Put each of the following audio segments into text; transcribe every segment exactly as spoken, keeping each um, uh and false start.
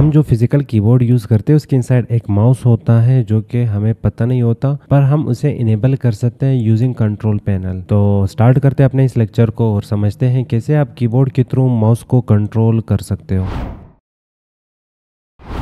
हम जो physical keyboard use करते हैं उसके इनसाइड एक माउस होता है जो कि हमें पता नहीं होता, पर हम उसे इनेबल कर सकते हैं यूजिंग कंट्रोल पैनल। तो स्टार्ट करते हैं अपने इस लेक्चर को और समझते हैं कैसे आप कीबोर्ड के थ्रू माउस को कंट्रोल कर सकते हो।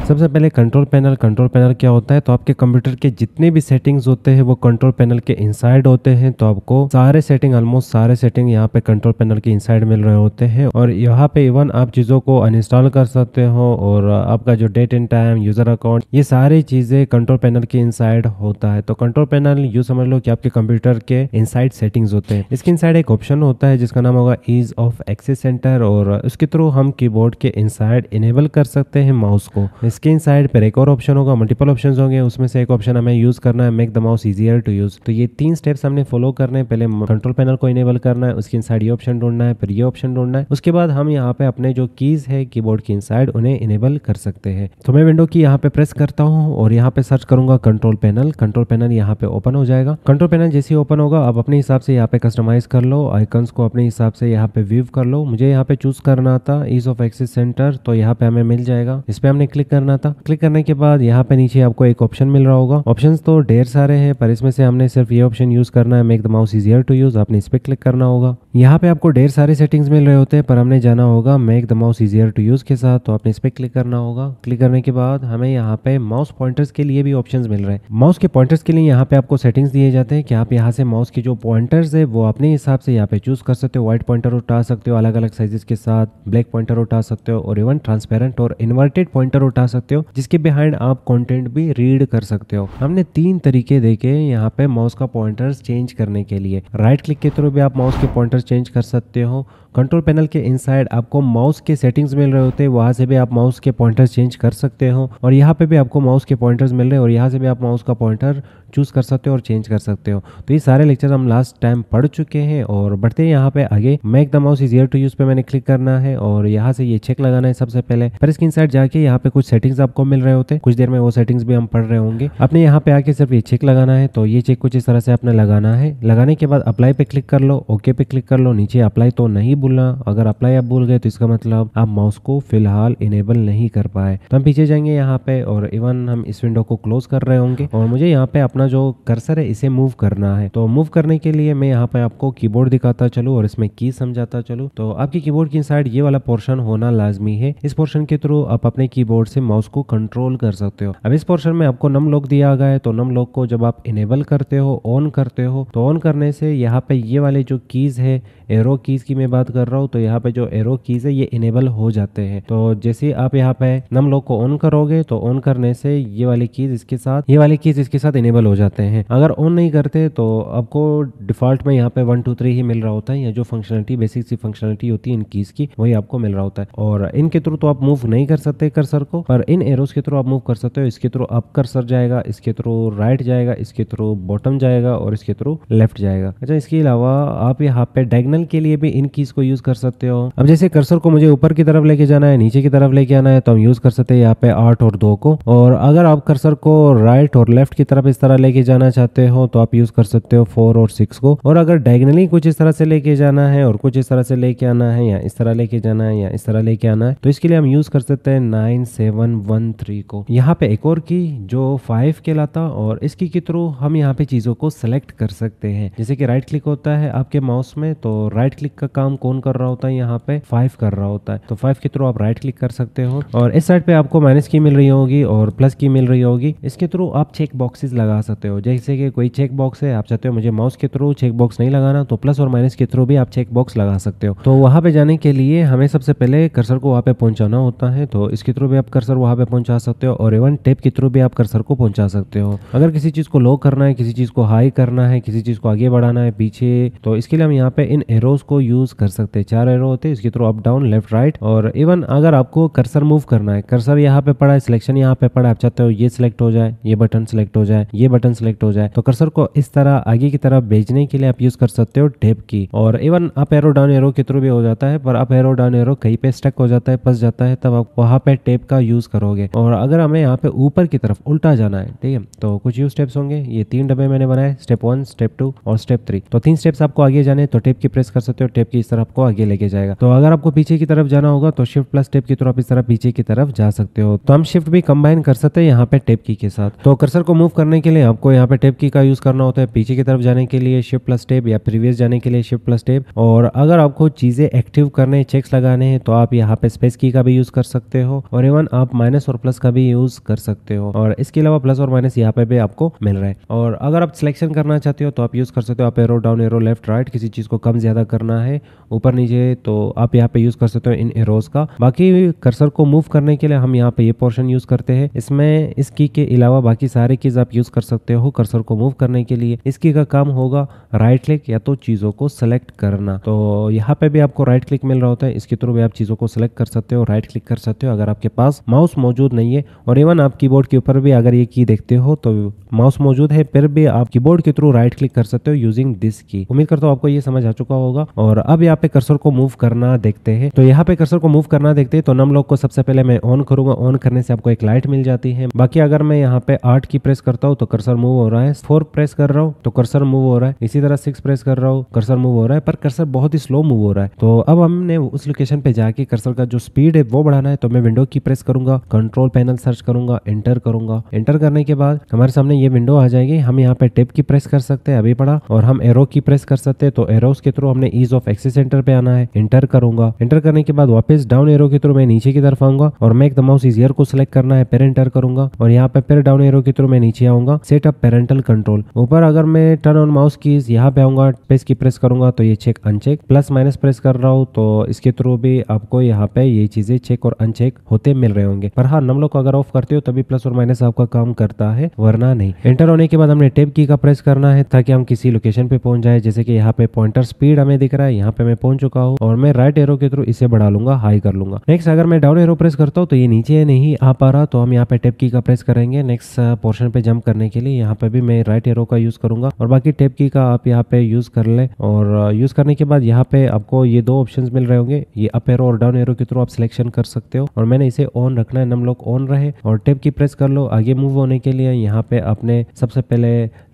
सबसे पहले कंट्रोल पैनल कंट्रोल पैनल क्या होता है? तो आपके कंप्यूटर के जितने भी सेटिंग्स होते हैं वो कंट्रोल पैनल के इनसाइड होते हैं। तो आपको सारे सेटिंग ऑलमोस्ट सारे सेटिंग यहाँ पे कंट्रोल पैनल के इनसाइड मिल रहे होते हैं। और यहाँ पे इवन आप चीज़ों को अनइंस्टॉल कर सकते हो और आपका जो date and time, user account, ये सारी चीज़ें कंट्रोल पैनल के इनसाइड होता है। तो कंट्रोल पैनल यूँ समझ लो कि आपके कंप्यूटर के इनसाइड सेटिंग्स होते हैं। इसके इनसाइड एक ऑप्शन होता है जिसका नाम होगा ईज ऑफ एक्सेस सेंटर, और उसके थ्रू हम कीबोर्ड के इनसाइड इनेबल कर सकते हैं माउस को। इसके इन साइड पर एक और ऑप्शन होगा, मल्टीपल ऑप्शंस होंगे, उसमें से एक ऑप्शन हमें यूज करना है make the mouse easier to use. तो ये तीन स्टेप्स हमने फॉलो करने हैं। पहले कंट्रोल पैनल को इनेबल करना है, उसके इन साइड ये ऑप्शन ढूंढना है, फिर ये ऑप्शन ढूंढना है, उसके बाद हम यहाँ पे अपने जो कीज है कीबोर्ड की इन साइड उन्हें इनेबल कर सकते हैं। तो मैं विंडो की यहाँ पे प्रेस करता हूँ और यहाँ पे सर्च करूंगा कंट्रोल पैनल। कंट्रोल पैनल यहाँ पे ओपन हो जाएगा। कंट्रोल पैनल जैसे ही ओपन होगा आप अपने हिसाब से यहाँ पे कस्टमाइज कर लो, आइकन्स को अपने हिसाब से यहाँ पे व्यू कर लो। मुझे यहाँ पे चूज करना था ईज ऑफ एक्सेस सेंटर, तो यहाँ पे हमें मिल जाएगा। इस पे हमने क्लिक करना था। क्लिक करने के बाद यहाँ पे नीचे आपको एक ऑप्शन मिल रहा होगा। ऑप्शंस तो ढेर सारे हैं, पर इसमें से हमने सिर्फ ये ऑप्शन यूज करना है make the mouse easier to use. आपने इस पे क्लिक करना होगा। यहाँ पे आपको ढेर सारे सेटिंग्स मिल रहे होते हैं, पर हमने जाना होगा make the mouse easier to use के साथ। तो आपने इस पे क्लिक करना होगा। क्लिक करने के बाद हमें यहाँ पे माउस पॉइंटर्स के लिए भी ऑप्शन मिल रहे हैं। माउस के पॉइंटर्स के लिए यहाँ पे आपको सेटिंग्स दिए जाते हैं कि आप यहाँ से माउस की जो पॉइंटर्स है वो अपने हिसाब से यहाँ पे चूज कर सकते हो। व्हाइट पॉइंटर उठा सकते हो अलग अलग साइजेस के साथ, ब्लैक पॉइंटर उठा सकते हो, और इवन ट्रांसपेरेंट और इन्वर्टेड पॉइंटर उठा सकते हो जिसके बिहाइंड आप कंटेंट भी रीड कर सकते हो। हमने तीन तरीके देखे यहाँ पे माउस का पॉइंटर्स चेंज करने के लिए। राइट क्लिक के थ्रू भी आप माउस के पॉइंटर्स चेंज कर सकते हो। कंट्रोल पैनल के इनसाइड आपको माउस के सेटिंग्स मिल रहे होते हैं, वहाँ से भी आप माउस के पॉइंटर्स चेंज कर सकते हो। और यहाँ पे भी आपको माउस के पॉइंटर्स मिल रहे हैं और यहाँ से भी आप माउस का पॉइंटर चूज कर सकते हो और चेंज कर सकते हो। तो ये सारे लेक्चर हम लास्ट टाइम पढ़ चुके हैं। और बढ़ते हैं यहाँ पे आगे। Make the mouse easier to use पे मैंने क्लिक करना है और यहाँ से ये चेक लगाना है सबसे पहले। पर इसके इनसाइड जाके यहाँ पे कुछ सेटिंग्स आपको मिल रहे होते हैं। कुछ देर में वो सेटिंग्स भी हम पढ़ रहे होंगे। आपने यहाँ पे आके सिर्फ ये चेक लगाना है। तो ये चेक कुछ इस तरह से आपने लगाना है। लगाने के बाद अप्लाई पे क्लिक कर लो, ओके पे क्लिक कर लो। नीचे अप्लाई तो नहीं भूलना। अगर अप्लाई आप भूल गए तो इसका मतलब आप माउस को फिलहाल इनेबल नहीं कर पाए। तो हम पीछे जाएंगे यहाँ पे और इवन हम इस विंडो को क्लोज कर रहे होंगे। और मुझे यहाँ पे अपना जो कर्सर है इसे मूव करना है। तो मूव करने के लिए मैं यहाँ पे आपको कीबोर्ड दिखाता चलूँ और इसमें की समझाता चलूँ। तो आपकी कीबोर्ड की साइड ये वाला पोर्शन होना लाजमी है। इस पोर्शन के थ्रू आप अपने कीबोर्ड से माउस को कंट्रोल कर सकते हो। अब इस पोर्शन में आपको नम लॉक दिया गया है। तो नम लॉक को जब आप इनेबल करते हो, ऑन करते हो, तो ऑन करने से यहाँ पे ये वाले जो कीज है, एरो कीज की मैं बात कर रहा हूँ, तो यहाँ पे जो एरो कीज है ये इनेबल हो जाते हैं। तो जैसे आप यहाँ पे नम लॉक को ऑन करोगे तो ऑन करने से ये वाली कीज इसके साथ ये वाली कीज इसके साथ इनेबल हो जाते हैं। अगर ऑन नहीं करते तो आपको डिफॉल्ट में यहाँ पे वन टू थ्री ही मिल रहा होता है। या जो फंक्शनलिटी बेसिक सी फंक्शनलिटी होती है इन कीज की वही आपको मिल रहा होता है। और इनके थ्रू तो आप मूव नहीं कर सकते कर्सर को, पर इन एरोज के थ्रू आप मूव कर सकते हो। इसके थ्रू अप कर्सर जाएगा, इसके थ्रू राइट जाएगा, इसके थ्रू बॉटम जाएगा और इसके थ्रू लेफ्ट जाएगा। अच्छा, इसके अलावा आप यहाँ पे डायगोनल के लिए भी इन कीज को यूज कर सकते हो। अब जैसे कर्सर को मुझे ऊपर की तरफ लेके जाना है, नीचे की तरफ लेके आना है, तो हम यूज कर सकते हैं यहाँ पे आठ और दो को। और अगर आप कर्सर को राइट और लेफ्ट की तरफ इस तरह लेके जाना चाहते हो तो आप यूज कर सकते हो फोर और सिक्स को। और अगर डायगोनली कुछ इस तरह से लेके जाना है और कुछ इस तरह से लेके आना है, या इस तरह लेके जाना है या इस तरह लेके आना है, तो इसके लिए हम यूज कर सकते हैं नाइन सेवन वन थ्री को। यहाँ पे एक और की जो फाइव कहलाता, और इसकी के थ्रू हम यहाँ पे चीजों को सिलेक्ट कर सकते हैं। जैसे कि राइट क्लिक होता है आपके माउस में, तो राइट क्लिक का काम कौन कर रहा होता है? यहाँ पे फाइव कर रहा होता है। तो फाइव के थ्रू आप राइट क्लिक कर सकते हो। और इस साइड पे आपको माइनस की मिल रही होगी और प्लस की मिल रही होगी। इसके थ्रू आप चेक बॉक्सेस लगा सकते हो। जैसे कि कोई चेक बॉक्स है, आप चाहते हो मुझे माउस के थ्रू चेक बॉक्स नहीं लगाना, तो प्लस और माइनस के थ्रू भी आप चेक बॉक्स लगा सकते हो। तो वहाँ पे जाने के लिए हमें सबसे पहले कर्सर को वहाँ पे पहुंचाना होता है। तो इसके थ्रू भी आप कर्सर वहाँ पे पहुंचा सकते हो, और इवन टेप के थ्रू भी आप कर्सर को पहुंचा सकते हो। अगर किसी चीज को लो करना है, किसी चीज को हाई करना है, किसी चीज को आगे बढ़ाना है पीछे, तो इसके लिए हम यहाँ पे इन एरोज को यूज कर सकते हैं। चार एरो होते हैं, इसके through up down left right. और इवन अगर आपको कर्सर मूव करना है, कर्सर यहाँ पे पड़ा है, सिलेक्शन यहाँ पे पड़ा है, आप चाहते हो ये सिलेक्ट हो जाए, ये बटन सिलेक्ट हो जाए, ये बटन सिलेक्ट हो जाए, तो कर्सर को इस तरह आगे की तरफ भेजने के लिए आप यूज कर सकते हो टैब की। और even up arrow down arrow के थ्रू भी हो जाता है, पर अप एरो डाउन एरो कहीं पे स्टक हो जाता है, फंस जाता है, तब आप वहाँ पे टैब का यूज करोगे। और अगर हमें यहाँ पे ऊपर की तरफ उल्टा जाना है, ठीक है, तो कुछ यू स्टेप्स होंगे। ये तीन डब्बे मैंने बनाए, स्टेप वन, स्टेप टू और स्टेप थ्री। तो तीन स्टेप्स आपको आगे जाने, तो टेप की प्रेस कर सकते हो, टेप की इस तरह आपको आगे लेके जाएगा। तो अगर आपको पीछे की तरफ जाना होगा तो शिफ्ट प्लस टेप की तरफ आप इस तरह पीछे की तरफ जा सकते हो। तो हम शिफ्ट भी कंबाइन कर सकते हैं यहाँ पे टेप की के साथ। तो कर्सर को मूव करने के लिए आपको यहाँ पे टेप की का यूज करना होता है, पीछे की तरफ जाने के लिए शिफ्ट प्लस टेप या प्रीवियस जाने के लिए शिफ्ट प्लस टेप। और अगर आपको चीजें एक्टिव करने, चेक्स लगाने हैं तो आप यहाँ पे स्पेस की का भी यूज कर सकते हो, और इवन आप माइनस और प्लस का भी यूज कर सकते हो। और इसके अलावा प्लस और माइनस यहाँ पे भी आपको मिल रहा है। और अगर आप सिलेक्शन करना चाहते हो तो आप यूज कर सकते हो, आप arrow, down arrow, left right, किसी चीज को कम ज्यादा करना है, ऊपर नीचे, तो आप यहाँ पे यूज कर सकते हो इन एरोज का। बाकी कर्सर को मूव करने के लिए हम यहाँ पे ये पोर्शन यूज करते हैं। इसमें इस की के अलावा बाकी सारे कीज आप यूज कर सकते हो कर्सर को मूव करने के लिए। इस की का काम होगा राइट क्लिक या तो चीजों को सेलेक्ट करना। तो यहाँ पे भी आपको राइट क्लिक मिल रहा होता है, इसके थ्रू भी आप चीजों को सेलेक्ट कर सकते हो, राइट क्लिक कर सकते हो अगर आपके पास माउस मौजूद नहीं है। और इवन आप कीबोर्ड के ऊपर भी अगर ये की देखते हो तो माउस मौजूद है, फिर भी आप कीबोर्ड के थ्रू राइट क्लिक कर सकते हो यूजिंग दिस की। उम्मीद करता हूँ आपको ये समझ आ चुका होगा। और अब यहाँ पे कर्सर को मूव करना देखते हैं। तो यहाँ पे कर्सर को मूव करना देखते हैं तो नम लॉक को सबसे पहले मैं ऑन करूंगा। ऑन करने से आपको एक लाइट मिल जाती है। बाकी अगर मैं यहाँ पे आठ की प्रेस करता हूँ तो कर्सर मूव हो रहा है, फोर प्रेस कर रहा हूँ तो कर्सर मूव हो रहा है, इसी तरह सिक्स प्रेस कर रहा हूँ कर्सर मूव हो रहा है, पर कर्सर बहुत ही स्लो मूव हो रहा है। तो अब हमने उस लोकेशन पे जाके कर्सर का जो स्पीड है वो बढ़ाना है। तो मैं विंडो की प्रेस करूंगा, कंट्रोल पैनल सर्च करूंगा, एंटर करूंगा। एंटर करने के बाद हमारे सामने ये विंडो आ जाएगी। हम यहाँ पे टैब की प्रेस कर सकते हैं, अभी पड़ा, और हम एरो की प्रेस कर सकते हैं। तो एरो के थ्रू हमने ईज ऑफ एक्सेस सेंटर पे आना है, एंटर करूंगा। एंटर करने के बाद वापस डाउन एरो के थ्रू मैं नीचे की तरफ आऊंगा और make the mouse easier को सिलेक्ट करना है, फिर एंटर करूंगा और यहाँ पे फिर डाउन एरो के थ्रू मैं नीचे आऊंगा, सेटअप पेरेंटल कंट्रोल। ऊपर अगर मैं टर्न ऑन माउस कीज यहाँ पे आऊंगा, स्पेस की प्रेस करूंगा तो ये check uncheck, plus minus press कर रहा हूँ तो इसके थ्रू भी आपको यहाँ पे ये चीजें चेक और अनचेक होते मिल रहे होंगे। पर हाँ, नम लॉक अगर ऑफ करते हो तभी प्लस और माइनस आपका काम करता है, वरना नहीं। एंटर होने के बाद हमने टैब की का प्रेस करना है ताकि हम किसी लोकेशन पे पहुंच जाए। जैसे कि यहाँ पे पॉइंटर स्पीड हमें दिख रहा है, यहाँ पे मैं पहुंच चुका हूँ और मैं राइट एरो के थ्रू इसे बढ़ा लूंगा, हाई कर लूंगा। नेक्स्ट अगर मैं डाउन एरो प्रेस करता हूँ तो ये नीचे नहीं आ पा रहा, तो हम यहाँ पे टैब की का प्रेस करेंगे। नेक्स्ट पोर्शन पे जंप करने के लिए यहाँ पे भी मैं राइट एरो का यूज करूंगा और बाकी टैब की का आप यहाँ पे यूज कर ले। और यूज करने के बाद यहाँ पे आपको ये दो ऑप्शन मिल रहे होंगे, ये अप एरो और डाउन एरो के थ्रू आप सिलेक्शन कर सकते हो। और मैंने इसे ऑन रखना है, नम लॉक ऑन रहे, और टैब की प्रेस कर लो। आगे मूव होने के लिए यहाँ पे आपने सबसे पहले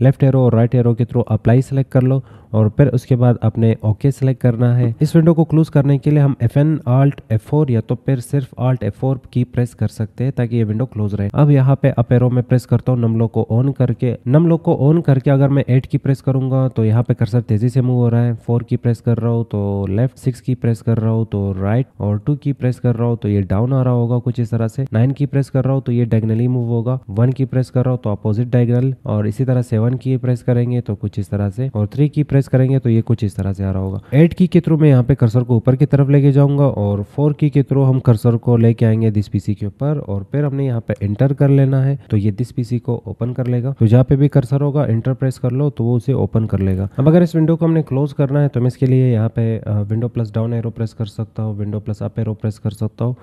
लेफ्ट एरो और राइट एरो के थ्रू अप्लाई सेलेक्ट कर लो और फिर उसके बाद आपने ओके सेलेक्ट करना है। इस विंडो को क्लोज करने के लिए हम F N, Alt, F four या तो फिर सिर्फ Alt एफ फोर की प्रेस कर सकते हैं ताकि ये विंडो क्लोज रहे। अब यहाँ पे अप एरो में प्रेस करता हूँ नम लॉक को ऑन करके। नम लॉक को ऑन करके अगर मैं एट की प्रेस करूंगा तो यहाँ पे कर्सर तेजी से मूव हो रहा है। फोर की प्रेस कर रहा हूँ तो लेफ्ट, सिक्स की प्रेस कर रहा हूँ तो राइट, और टू की प्रेस कर रहा हूँ तो ये डाउन आ रहा होगा कुछ इस तरह से। नाइन की प्रेस कर रहा हूँ तो ये डायगनली मूव होगा। वन की प्रेस कर रहा हूँ तो अपोजिट डायगनल, और इसी तरह सेवन की प्रेस करेंगे तो कुछ इस तरह से, और थ्री की प्रेस करेंगे तो ये कुछ इस तरह से आ रहा होगा। एट की के थ्रू मैं यहाँ पे कर्सर को ऊपर की तरफ लेके जाऊंगा और फोर की के थ्रू हम कर्सर को लेके आएंगे दिस पीसी के ऊपर, और फिर हमने यहाँ पे एंटर कर लेना है तो ये दिस पीसी को ओपन कर लेगा। तो जहाँ पे भी कर्सर होगा एंटर प्रेस कर लो तो वो उसे ओपन कर लेगा। अब अगर इस विंडो को हमने क्लोज करना है तो मैं इसके लिए यहाँ पे window plus down arrow press कर सकता हूँ, window plus up arrow press कर सकता हूँ,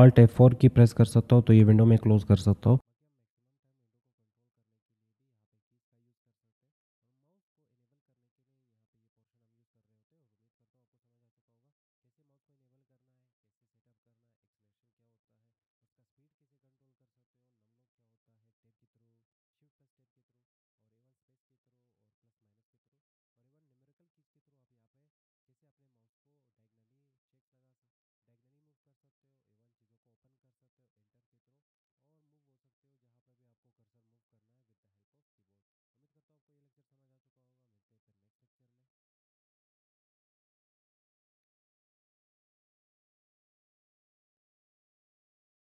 ऑल्ट एफ फोर की प्रेस कर सकता हूँ, तो ये विंडो में क्लोज कर सकता हूँ।